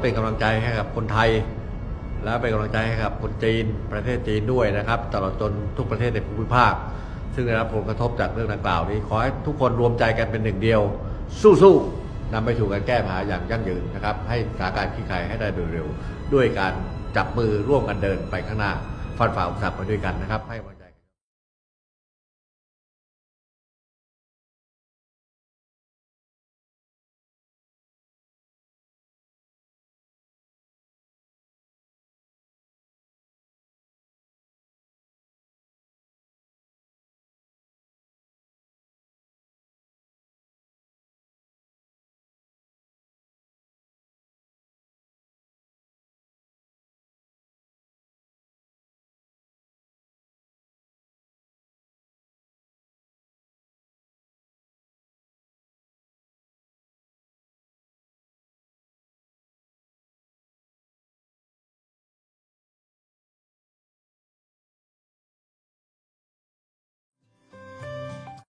เป็นกำลังใจให้กับคนไทยและเป็นกำลังใจให้กับคนจีนประเทศจีนด้วยนะครับตลอดจนทุกประเทศในภูมิภาคซึ่งได้รับผลกระทบจากเรื่องดังกล่าวนี้ขอให้ทุกคนรวมใจกันเป็นหนึ่งเดียวสู้ๆนำไปสู่การแก้ปัญหาอย่างยั่งยืนนะครับให้สถานการณ์คลี่คลายให้ได้โดยเร็วด้วยการจับมือร่วมกันเดินไปข้างหน้าฟันฝ่าอุปสรรคไปด้วยกันนะครับ